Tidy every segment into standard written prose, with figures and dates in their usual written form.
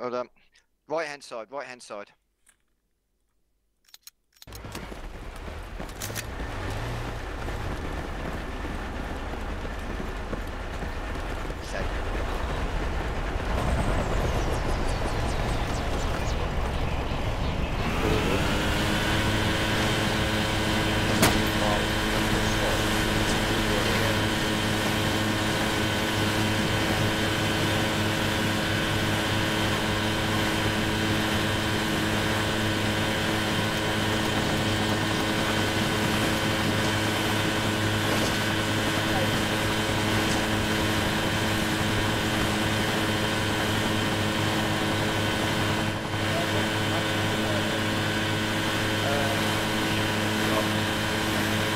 Well done. Right hand side, right hand side.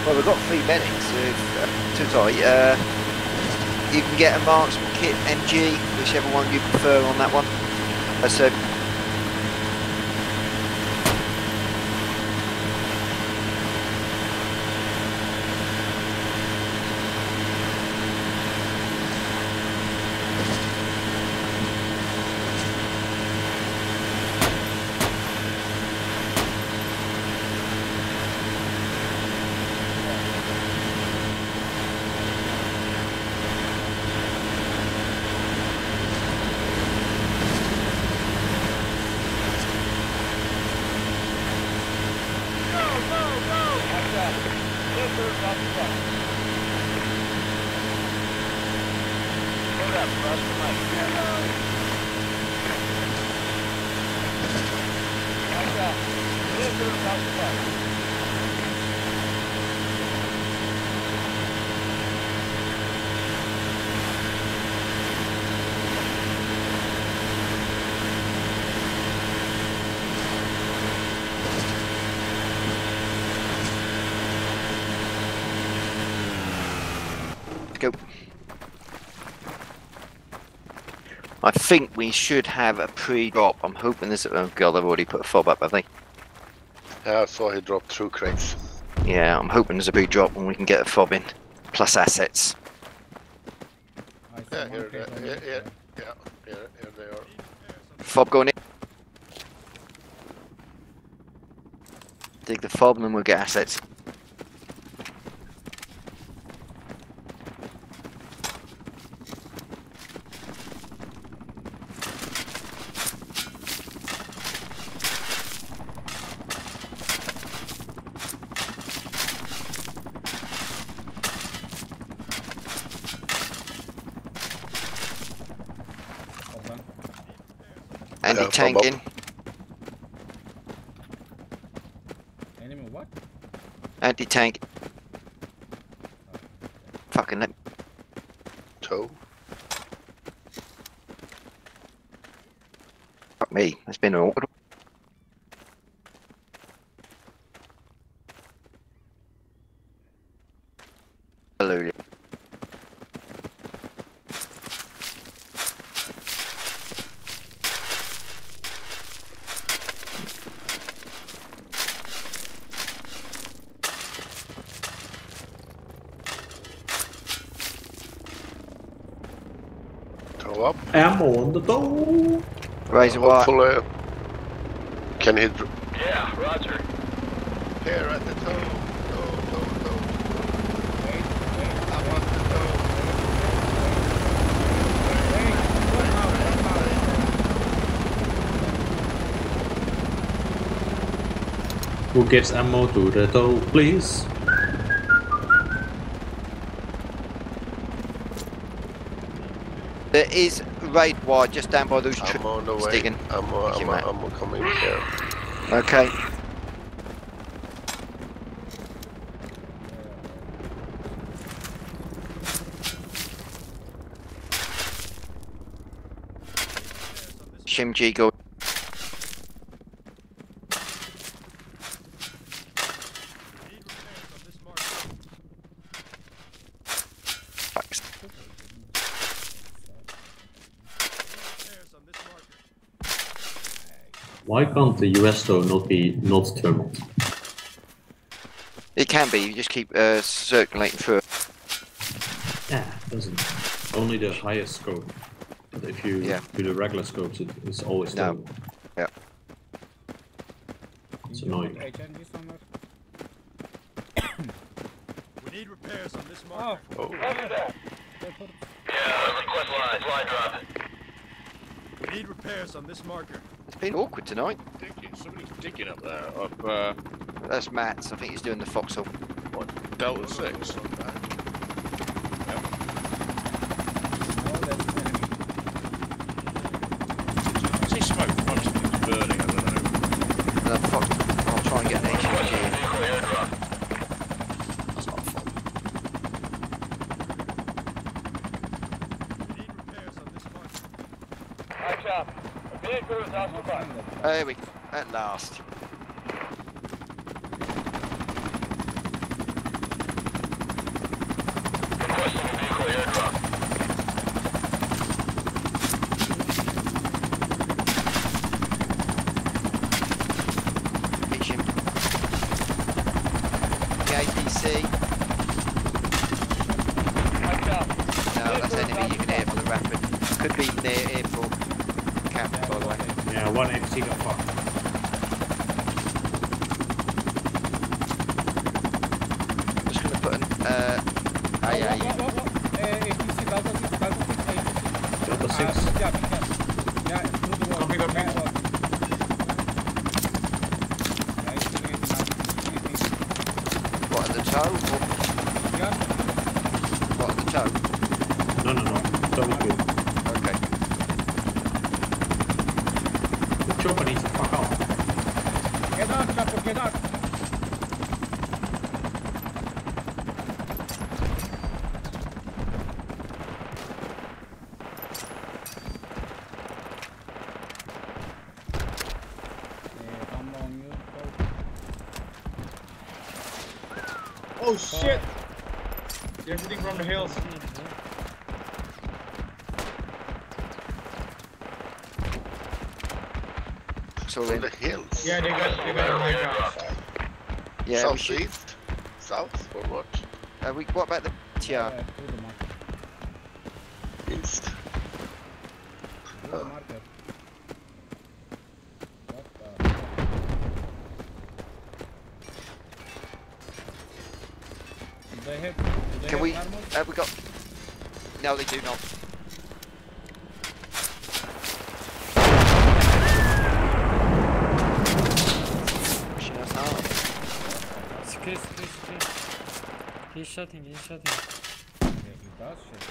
Well, we've got 3 medics, too tight. You can get a marksman kit, MG, whichever one you prefer on that one. So I think we should have a pre-drop. I'm hoping this... Oh god, they've already put a fob up, have they? Yeah, I saw he dropped 2 crates. Yeah, I'm hoping there's a pre-drop and we can get a fob in. Plus assets. Yeah, here they are. Fob going in. Dig the fob and then we'll get assets. Tanking. Animal what? Anti-tank. Oh. Fucking let me... Toe. Fuck me, that's been an awkward. Hallelujah. Up. I'm on the ball. Raise a wire. Can he? Yeah, Roger. Here at the toe. Toe. I want the toe. Who gives ammo to the toe, please? There is raid wire just down by those trees. I'm on the way. I'm coming here. Okay. Shimji, go. Why can't the US though not be not thermal? It can be. You just keep circulating through. Yeah, doesn't. Only the highest scope. But if you do the regular scopes, it's always stable. Yeah. It's annoying. We need repairs on this marker. Oh. Yeah, request line drop. We need repairs on this marker. It's been awkward tonight. Somebody's digging up there. That's Matt's. I think he's doing the foxhole. What? Delta 6? There we go, at last. Oh shit! They're hitting from the hills. So from the hills? Yeah, they got yeah, southeast? South or what? What about the TR? Yeah, east. Oh. Have we got... No, they do not. Pushing us hard. It's Chris. He's shooting. Yeah, he does shoot.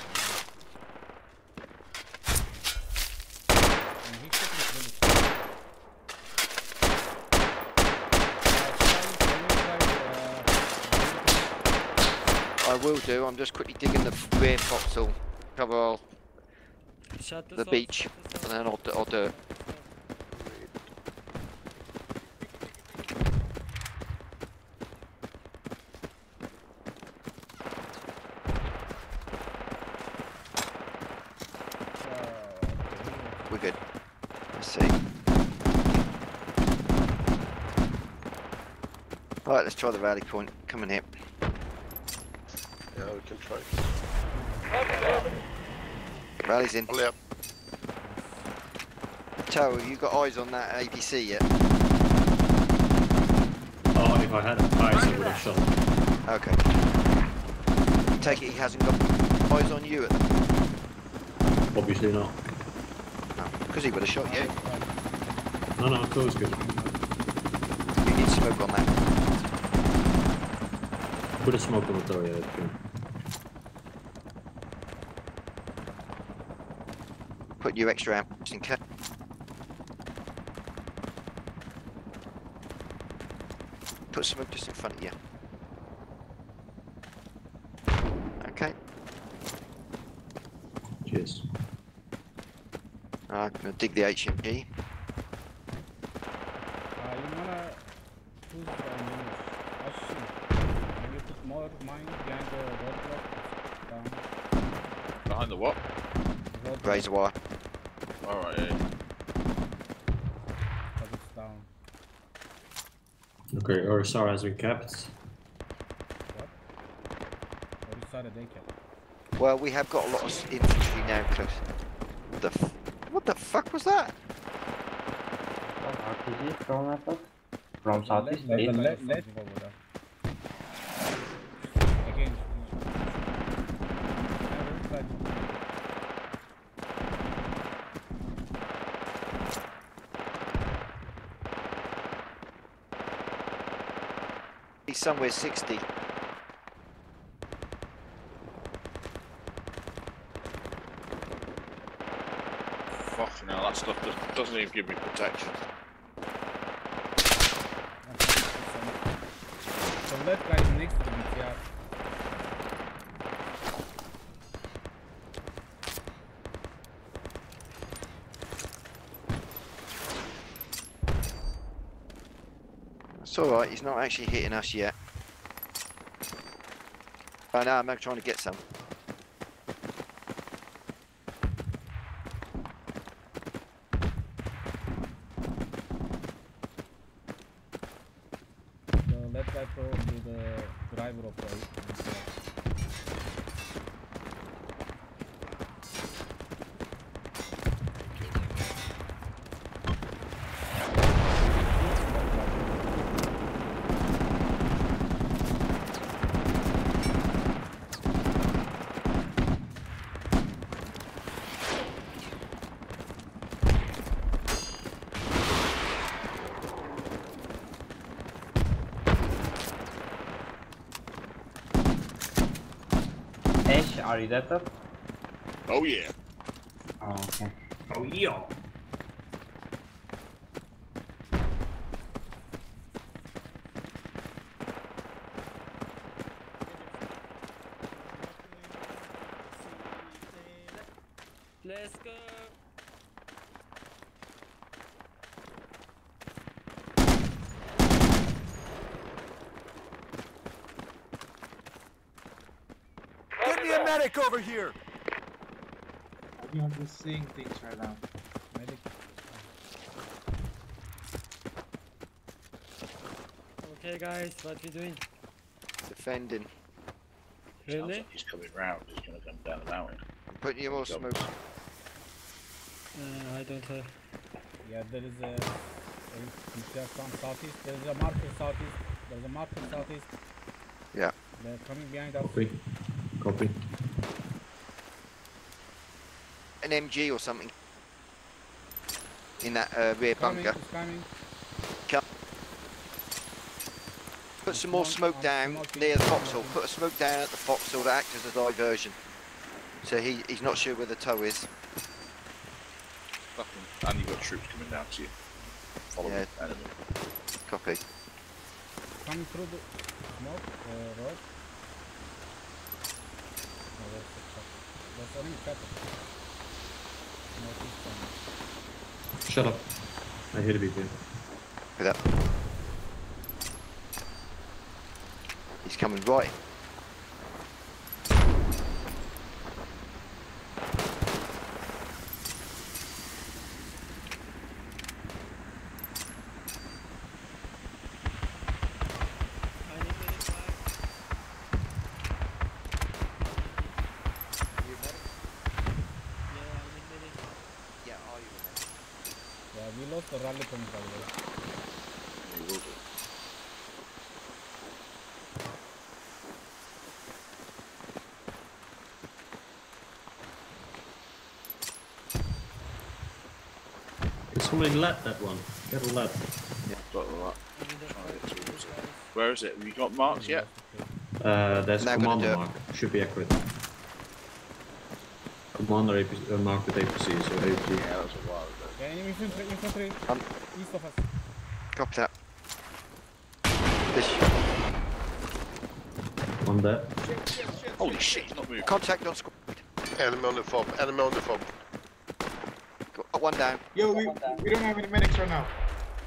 I will do, I'm just quickly digging the rear foxhole, cover all the beach, and then I'll do it. We're good. Let's see. Alright, let's try the rally point, coming here. Rally's in. Yep. Tower, have you got eyes on that APC yet? Oh, if I had eyes, I would have shot. Okay. Take it he hasn't got eyes on you at the moment. Obviously not. Because he would have shot you. No, that was good. You need smoke on that. Put a smoke on the tower, yeah, that's good. Put you extra amp in case. Put smoke just in front of you. Okay. Cheers. I'm gonna dig the HMG. You put more mine behind the roadblock down. Behind the what? Razor wire. Alright, Okay, Orisara has been capped. What? Orisara they capped. Well, we have got a lot of infantry now, Cliff. What the fuck was that? RPG from us? From southeast. Left. Again. He's somewhere 60. Fucking hell, that stuff doesn't even give me protection. So that guy's next to me, yeah. It's alright, he's not actually hitting us yet. Oh no, I'm trying to get some. Are you that up? Oh yeah. Oh, okay. Oh yeah. Let's go. Medic over here! I'm just seeing things right now. Medic. Okay guys, what are you doing? Defending. Really? Like he's coming round, he's gonna come down the mountain. I'm putting you more smoke. I don't have... Yeah, there is a... There's some southeast, there's a marker southeast. There's a marker southeast. Yeah. They're coming behind us. Okay. Copy. An MG or something in that rear bunker. Coming. Put some more smoke down near the foxhole. Put a smoke down at the foxhole to act as a diversion. So he's not sure where the tow is. Fucking, and you've got troops coming down to you. Follow me. Copy. Coming through the smoke, right? Shut up. I hate to be good. Look at that. He's coming right. Rally from the way. Is somebody lap that one? Get a lap. Yeah, got the lap. Where is it? Have you got marks yet? There's a commander mark. Should be accurate. Commander marked with APC, so APC. Yeah, that was a while ago. Yeah, enemy infantry, east of us. Copy that. This. One there. Shit. Holy shit, he's not moving. Contact on squad. Enemy on the fob. Got one down. Yo, we don't have any medics right now.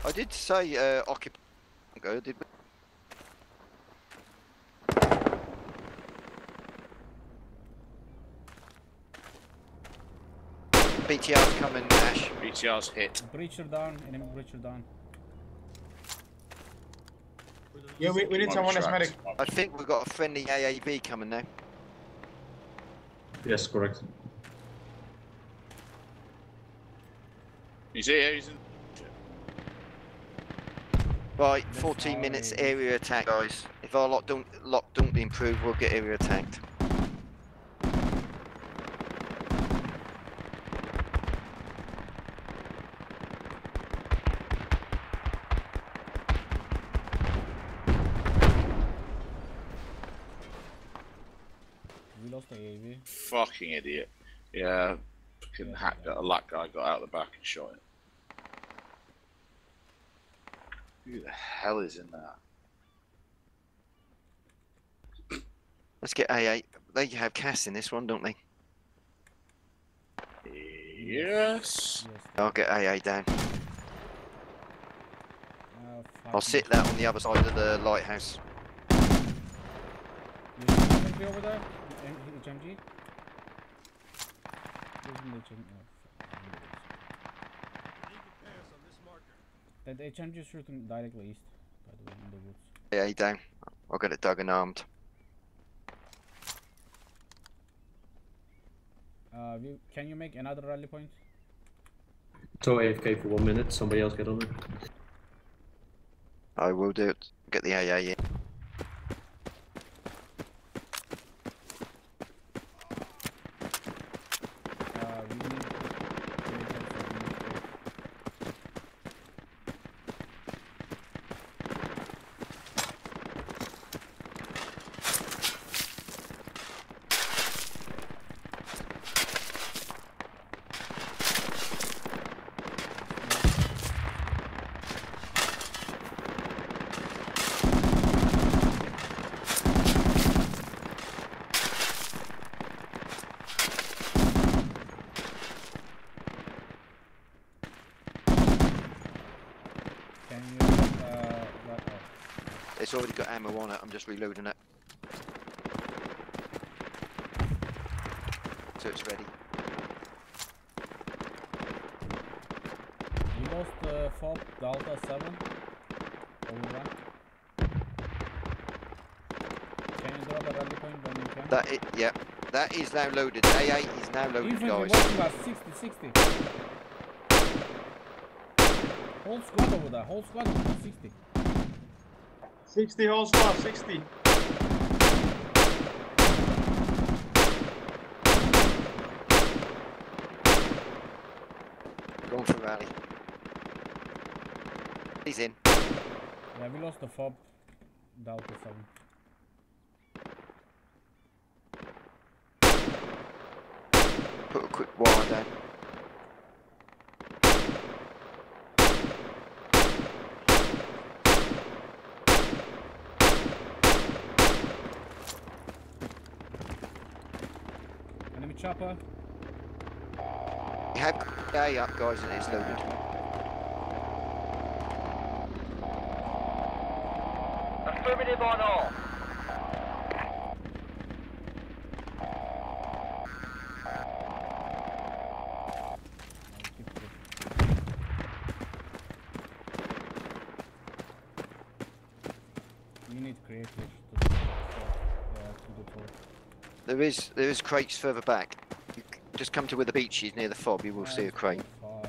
I did say, occupy. Go, did we? BTR's coming, Ash. BTR's hit. Breacher down, enemy breacher down. Yeah, we need someone as medic. I think we've got a friendly AAV coming now. Yes, correct. He's here, he's in. Right, 14 minutes area attack, guys. If our lock don't be improved, we'll get area attacked. We lost the AV. Fucking idiot. Yeah, fucking hack that. A lack guy got out the back and shot it. Who the hell is in there? Let's get A8. They have cast in this one, don't they? Yes. I'll get AA down. Oh, I'll sit that on the other side of the lighthouse. You over there? Hit the MG? The HMG is shooting directly east, by the way, in the woods. Yeah, down. I'll get it dug and armed. Can you make another rally point? So AFK for 1 minute, somebody else get on it. I will do it. Get the AA in. It's already got ammo on it, I'm just reloading it. So it's ready. You lost the Fob Delta 7. Over. Can you drop the rally point when you can? That it, yeah. That is now loaded. A8 is now loaded, guys. Infantry watching us, 60, 60. Whole squad over there, whole squad over there, 60. 60 whole squad, 60. Going for rally. He's in. Yeah, we lost the Fob Delta 7. Put a quick wire down. Chopper. You have A up, guys, and it's loaded. Affirmative on all. You need crayfish to the port. There is crates further back. You just come to where the beach is near the Fob, you will see a crate. Okay.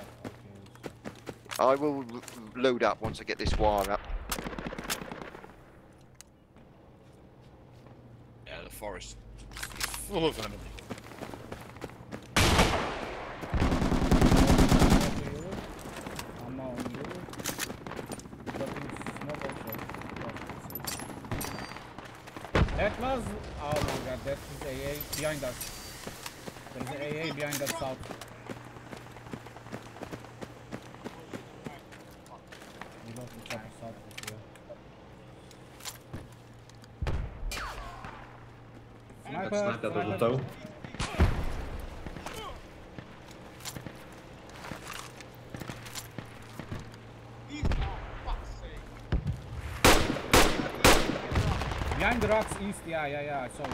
I will load up once I get this wire up. Yeah, the forest is full of animals. That was... oh my god, that is AA behind us. There's an AA behind us south. We lost the chopper south of here. Sniper! Sniper at the toe. Behind the rocks east, yeah, I saw it.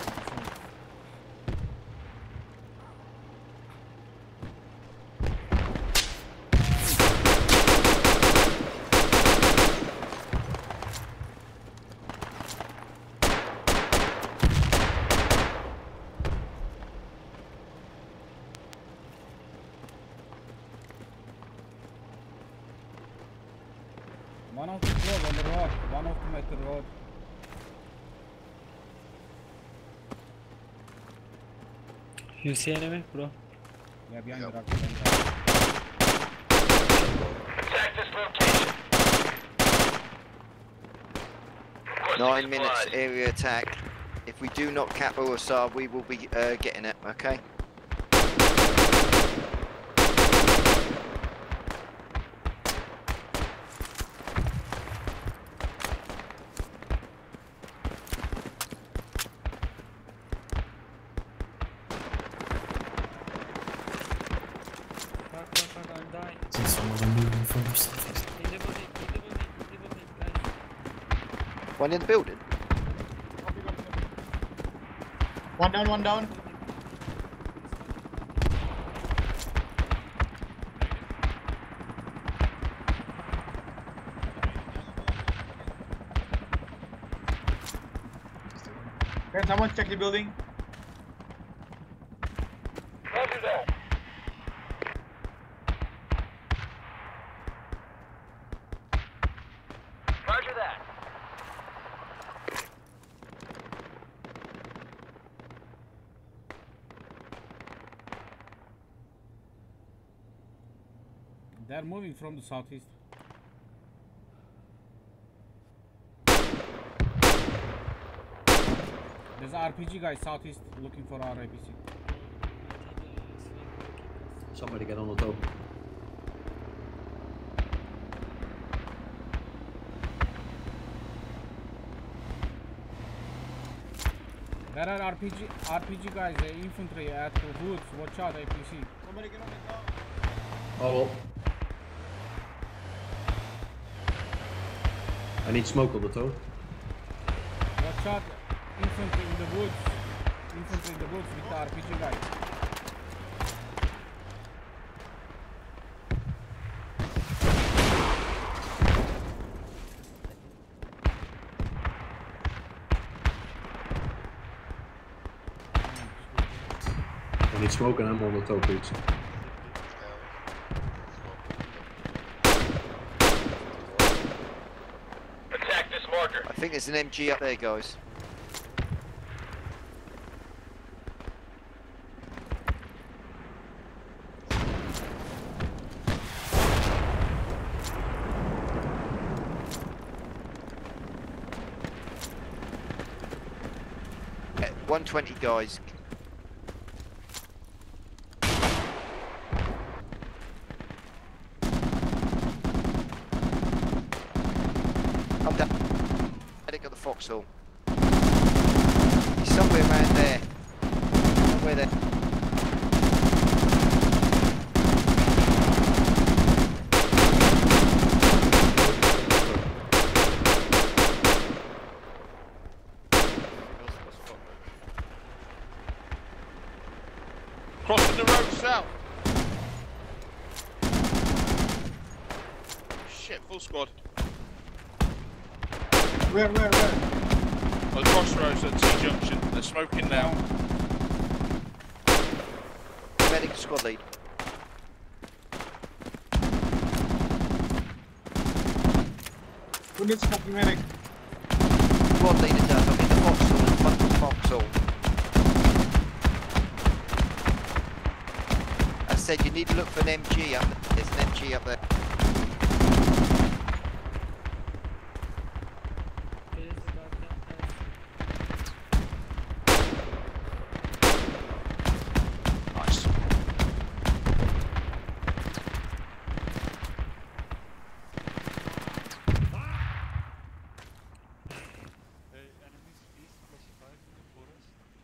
One of the club on the road, one of them at the road. You see enemy, bro? Yeah, behind the rock. Attack this location. 9 minutes area attack. If we do not cap Al Asad, we will be getting it, okay? One in the building. One down, one down. Can someone check the building? They are moving from the southeast. There's an RPG guy southeast looking for our APC. Somebody get on the top. There are RPG guys, infantry at the woods. Watch out, APC. Somebody get on the top. Oh well. I need smoke on the toe. Watch out, infantry in the woods. Infantry in the woods with the RPG guy. I need smoke and I'm on the toe, please. I think there's an MG up there, guys. Yeah, 120 guys. Foxhole. He's somewhere around there. Somewhere there. Crossing the road south. Shit, full squad. Where? The crossroads at T-junction. They're smoking now. Medic squad lead. Who needs to help you, medic? Squad leader does. I'm in the foxhole and fuck the foxhole. I said you need to look for an MG up there. There's an MG up there.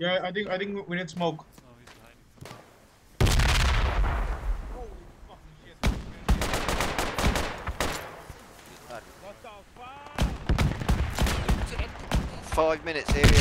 Yeah, I think we need smoke. No, he's hiding. Holy shit. What the fuck? 5 minutes here. Wait.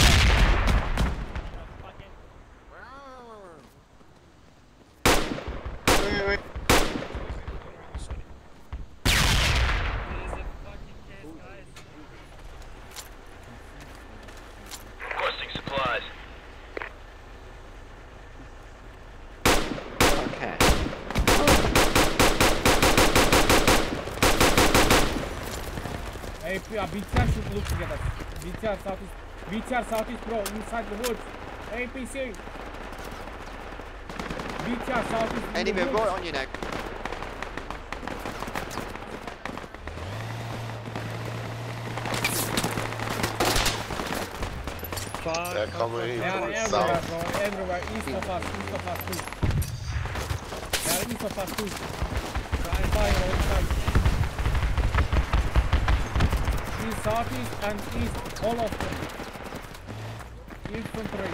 BTR should look together. BTR southeast, bro, inside the woods. APC. BTR southeast. Anyway, right on your neck. They're coming in from south. Bro, everywhere, east of us too. They are east of us too. So I'm firing all sides. East, southeast and east, all of them. Infantry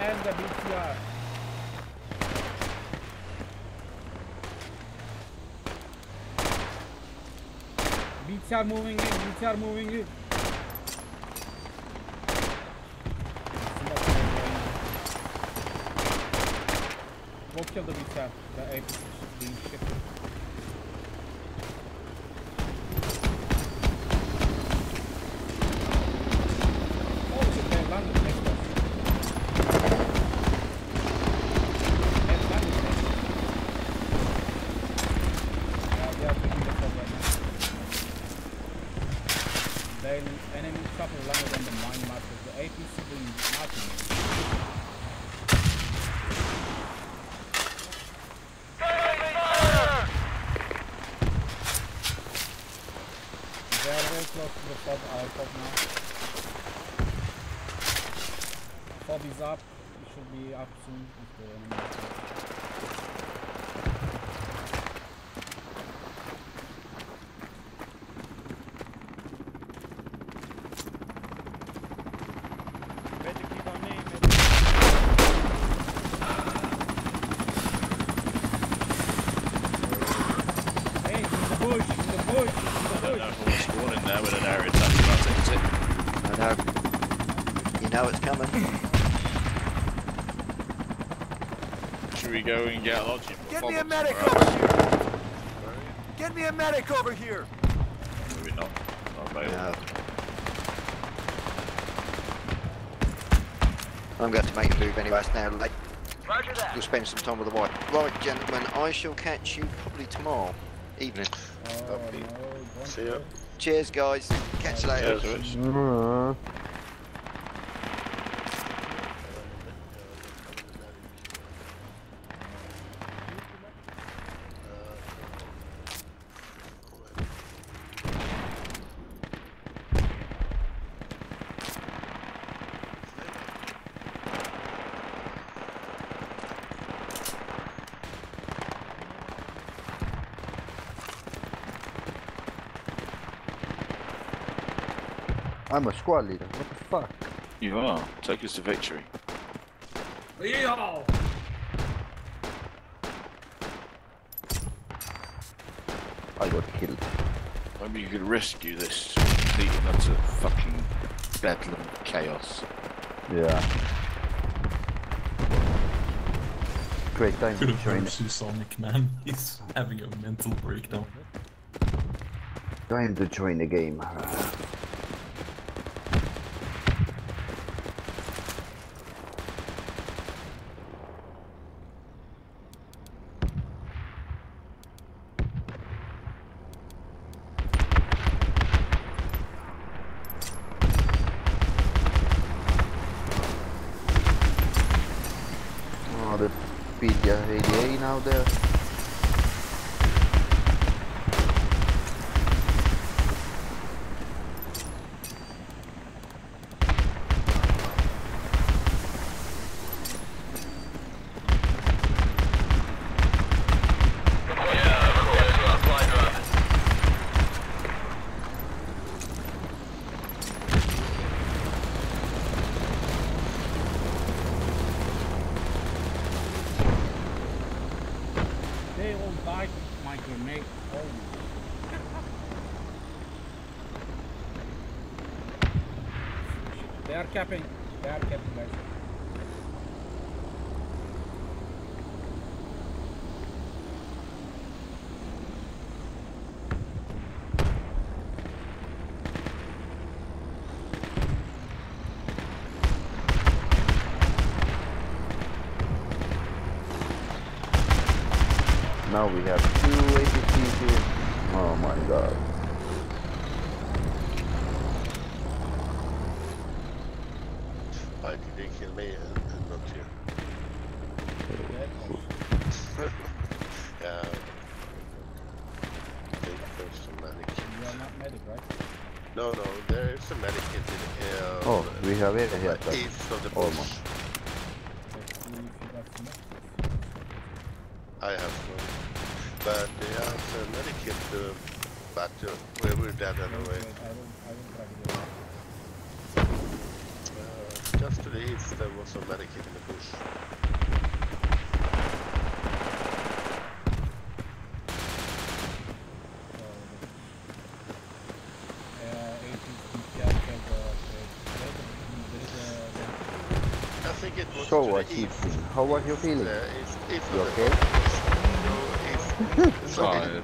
and the BTR. BTR moving in, We'll kill the BTR, the APC should be shifted. Oh shit, they landed next to us. They are taking the top right now. The enemy chopper landed on the mine markers. The APC being marking. Close to the pod, our pod now. Pod is up, it should be up soon if the enemy is up. Better keep on aiming. Hey, in the bush. Now with an arrow, that's about it. I know. You know it's coming. Should we go and get a lodging? Get me a medic over here! Get me a medic over here! Maybe not. Not available. No. I'm going to make a move anyway, it's now late. Roger that. You'll spend some time with the wife. Right, gentlemen, I shall catch you probably tomorrow evening. Oh, no, see ya. Cheers, guys. Catch you later. Cheers, I'm a squad leader, what the fuck? You are. Take us to victory. Yeehaw! I got killed. Maybe you could rescue this leading up to fucking bedlam chaos. Yeah. Great time to join Sonic, man. He's having a mental breakdown. Time to join the game. There. They are capping, guys. Now we have two APCs here. Oh my god. kill me and not you. I think there's a medic. You are not medic, right? No, no, there is a medic in here. Oh, we have it here. East of the bush. Almost. I have one. But there's a medic in the battle where we're dead anyway. Just to the east, there was a medic in the bush. I think it was. So what you feel? How was your feeling? You okay? No, it's okay.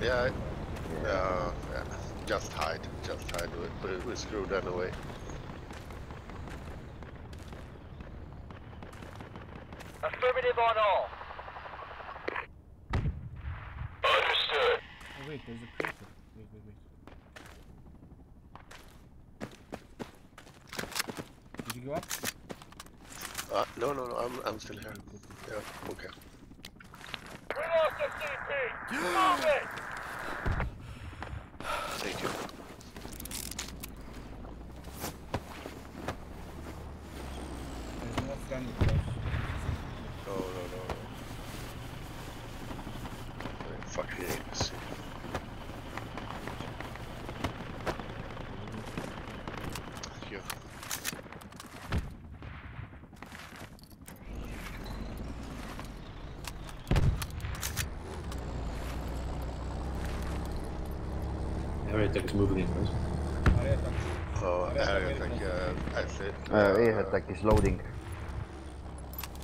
Yeah, yeah. Just hide. Just hide. We're screwed anyway. Affirmative on all. Understood. Oh, wait, there's a creature. Wait, wait, wait. Did you go up? No, no, no. I'm still here. Yeah, okay. We lost the CP. Move it. Thank you. There's no standing. Attack is moving in, right? Oh, air attack, I see. Air attack is loading.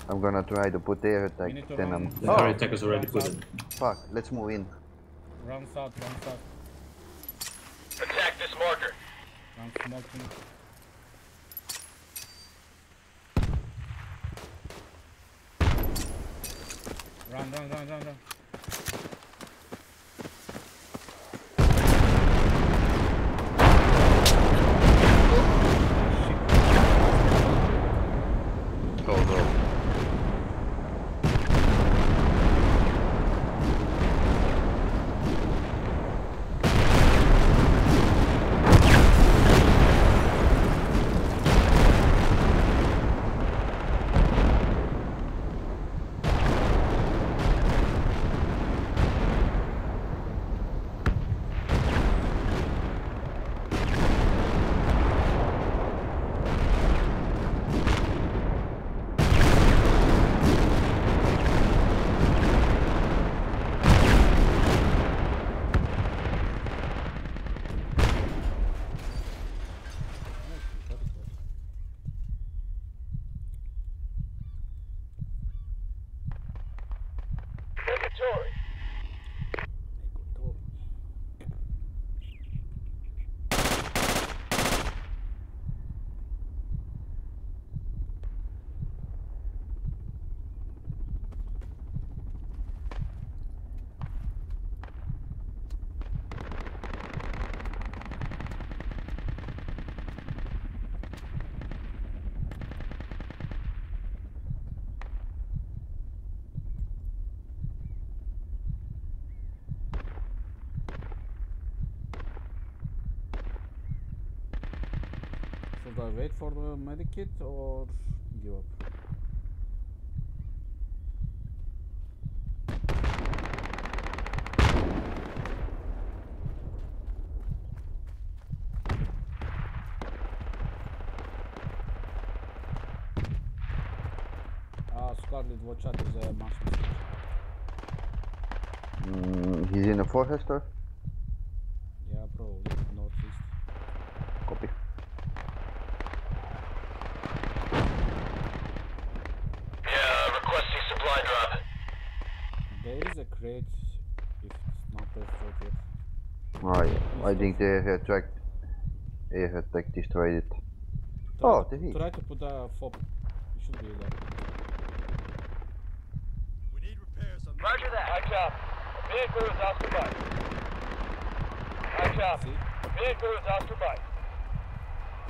I'm gonna try to put air attack, then I'm... The air attack is already put in. Fuck, let's move in. Run south, run south. Attack this marker! Run smoking. Run, run, run, run, run. Should I wait for the medikit or give up? Scarlet, watch out, there's a monster. He's in a forester? Yeah, probably northeast. Copy. If it's not destroyed yet. Right, I think the air attack destroyed it. Try try to put a fob. It should be there. We need repairs on the Roger that. High job. Vehicle is off the bike. High job. Vehicle is off the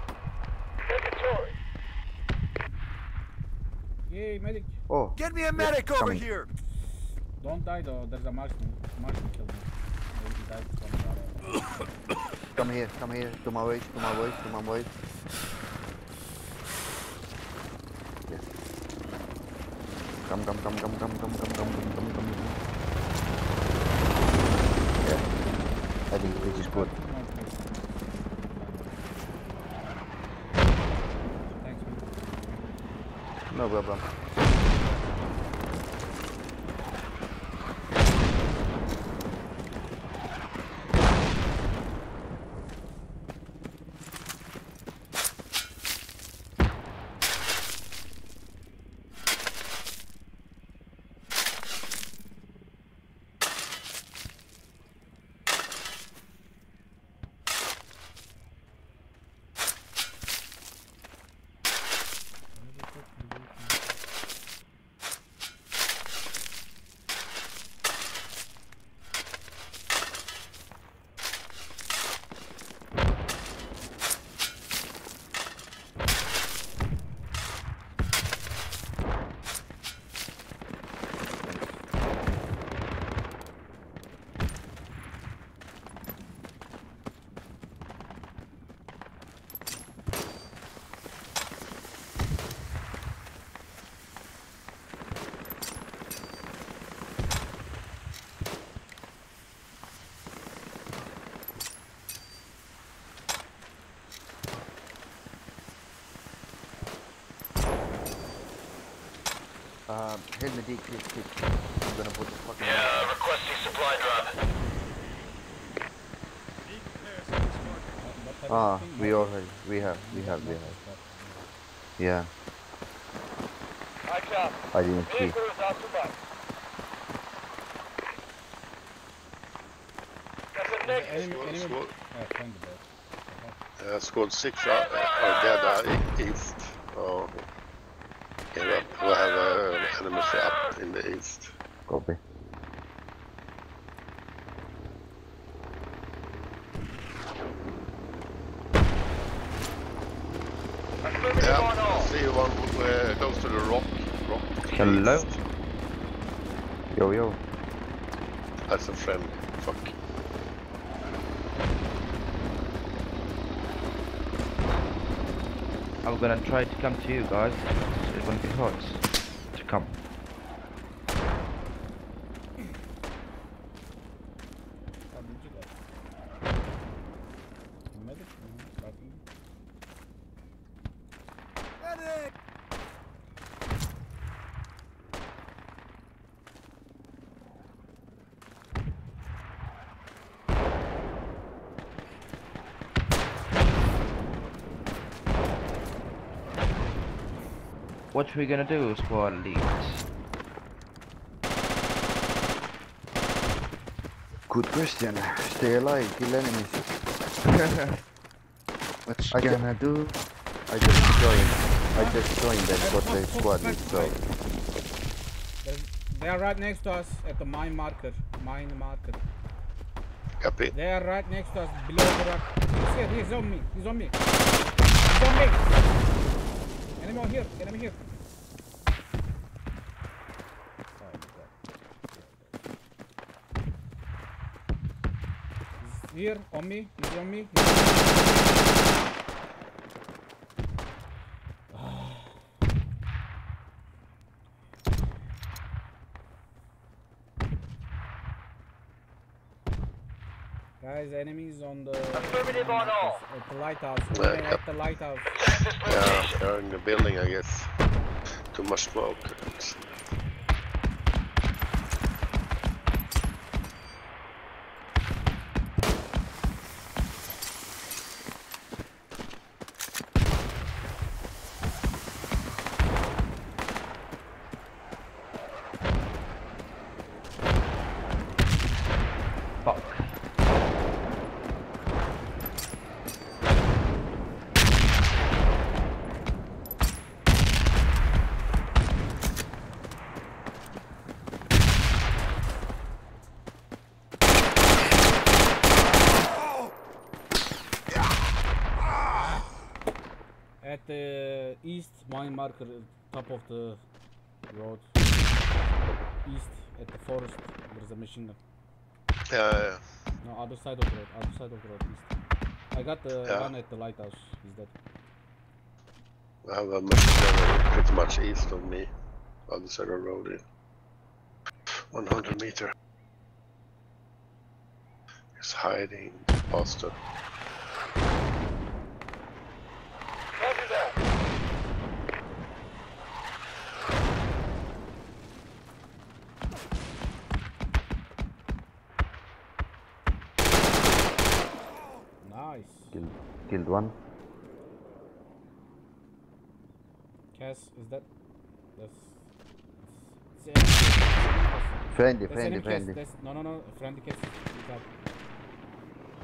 bike. Inventory. Yay, medic. Oh. Get me a medic over here. Don't die though, there's a marksman. Marksman killed me. Maybe he died from the other. Come here, to my way, to my way, to my way. Yes. Come. Yeah. I think this is good. No problem. Help me, Dick, please. I'm gonna put the fucking... Yeah, requesting supply drop. Ah, we have. Yeah. I didn't see. Squad 6 are dead east. Oh. Yeah, we'll have enemies up in the east. Copy. Yeah, see one goes to the rock. Hello? East. Yo, yo. That's a friend. Fuck. I'm gonna try to come to you guys. It's gonna be hard to come. What we gonna do, squad leads? Good question. Stay alive, kill enemies. What I gonna do? I just joined that squad lead, so... They are right next to us at the mine marker. Copy. They are right next to us, below the rock. He's on me, Enemy here, He's here, on me, he's on me. Guys, enemies on the... Affirmative on all! At the lighthouse, at the lighthouse. Yeah, they're in the building, I guess. Too much smoke. At the east mine marker, top of the road east at the forest. There's a machine gun. Yeah. No, other side of the road. Other side of the road east. I got the one at the lighthouse. He's dead. I have a machine gun pretty much east of me. Other side of the road. In 100 meter. He's hiding, bastard. Killed one. Cass is that? That's friendly. That's, no, friendly Cass.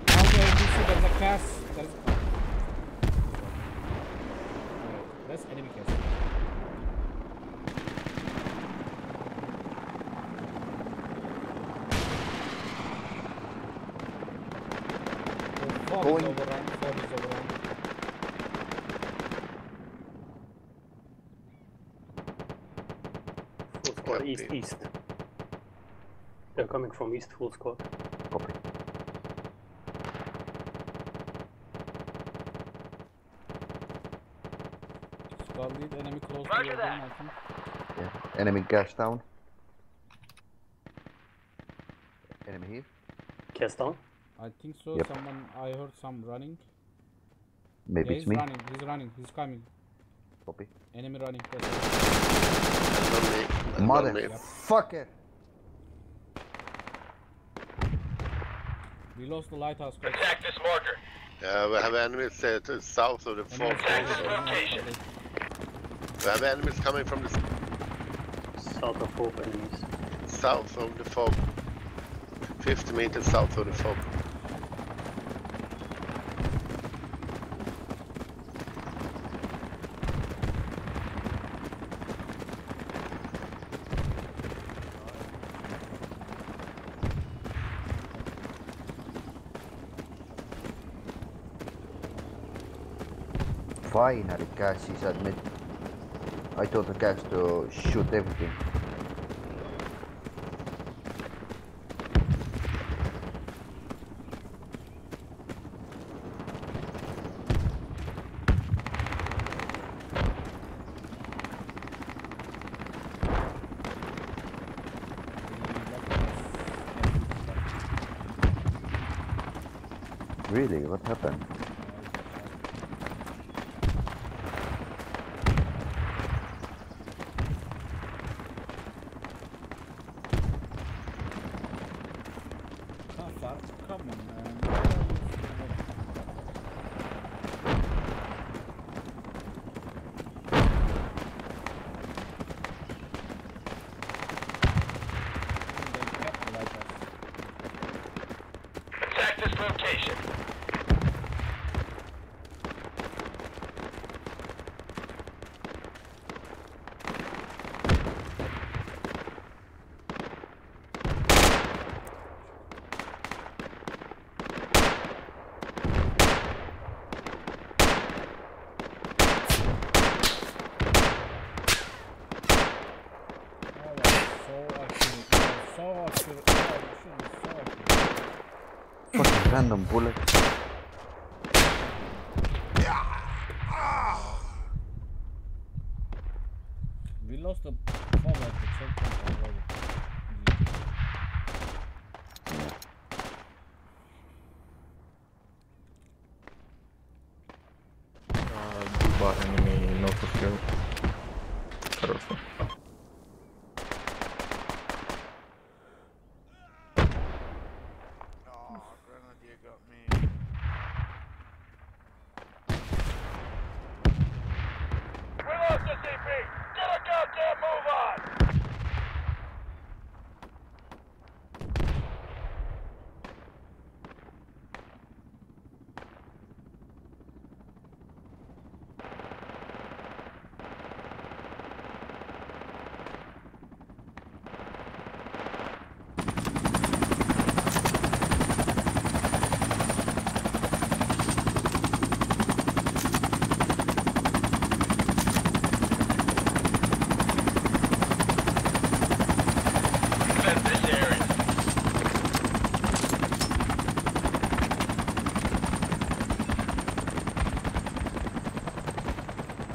Okay, you see there's a Cass. That's enemy Cass. Going overrun. Full squad east. They're coming from east, full squad. Copy. Squad lead, enemy close to your gun, I think. Yeah, enemy gas down. Enemy here. Gas down? I think so. Yep. Someone, I heard some running. Maybe it's me. He's running. He's coming. Copy. Enemy running. Motherfucker! We lost the lighthouse. Protect this marker. Yeah, we have enemies south of the fort. We have enemies coming from the south of fort. Enemies. South of the fort. 50 meters south of the fort. Finally, Cass is admit. I told the Cass to shoot everything. Really? What happened? Random bullet. We lost the bomb at the checkpoint already. Duba enemy north of you. Careful.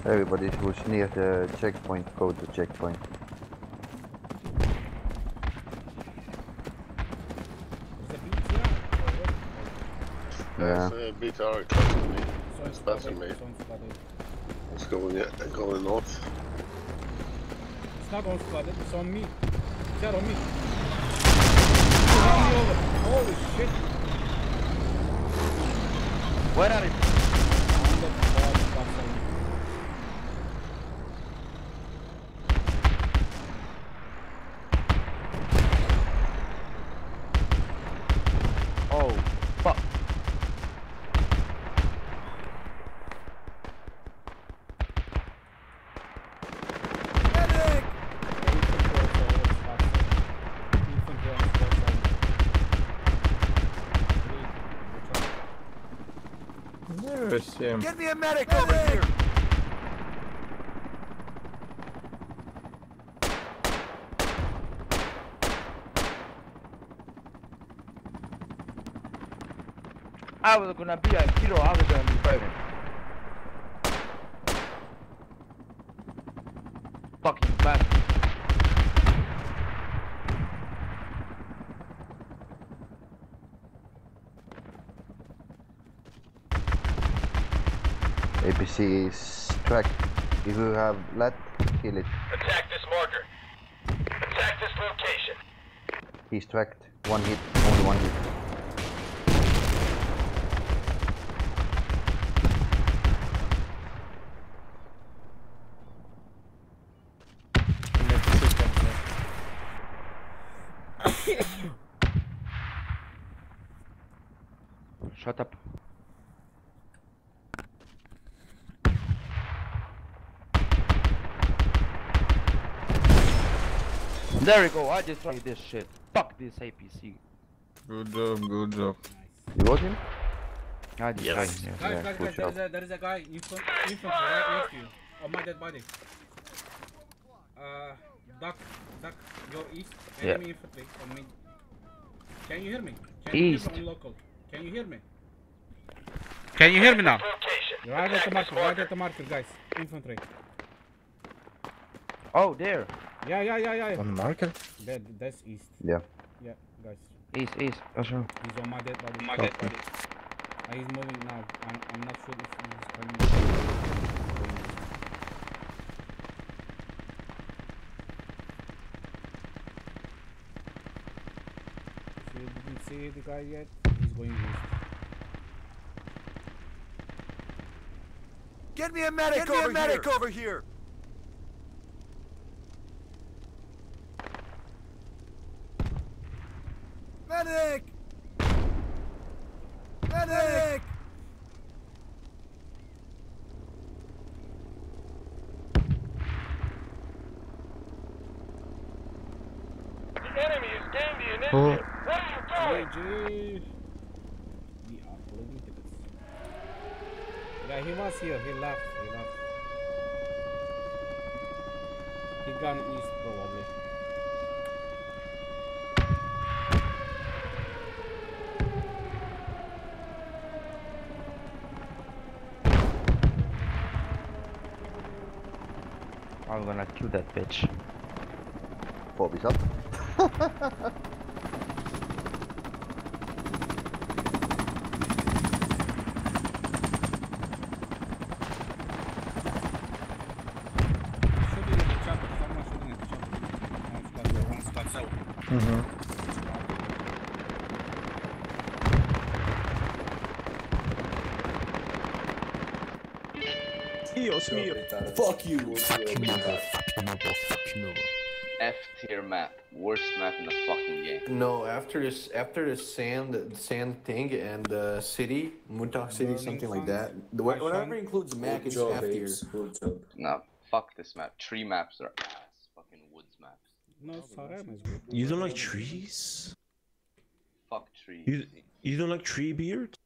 Everybody who's near the checkpoint, go to checkpoint. Yeah. It's a BTR close to me. It's better than me. It's going north. It's not on flooded, it's on me. It's not on me. It's on me over. Holy shit. Where are you? Get me a medic over here! I was gonna be a hero, I was gonna be fighting. Fucking bastard. APC is tracked. If you have lead, kill it. Attack this marker. Attack this location. He's tracked. One hit. Only one hit. Shut up. There we go, I just tried this shit. Fuck this APC. Good job, good job. Nice. You got him? I just tried him. Guys, there is a guy infantry right next to you. On my dead body. Duck, go east. Enemy infantry on me. Can you hear me? Can you hear me? Can you hear me now? Right at the marker, guys. Infantry. Oh, there. Yeah. On marker? That's east. Yeah, guys. East. Sure. He's on my dead body. He's moving now. I'm not sure if he's coming. If you didn't see the guy yet, he's going east. Get me a medic over here! Medic! Medic! The enemy is gaining the initiative! Oh. What are you doing? We are bloody tickets. Yeah, he was here. He left. He gone east probably. I'm gonna kill that bitch. Bobby's up. Fuck you! Fucking over. F-tier map. Worst map in the fucking game. No, after this sand thing and city, Muntak City, something like that. Whatever includes map is F-tier. No, fuck this map. Tree maps are ass. Fucking woods maps. No, you don't like trees? Fuck trees. You don't like tree beard?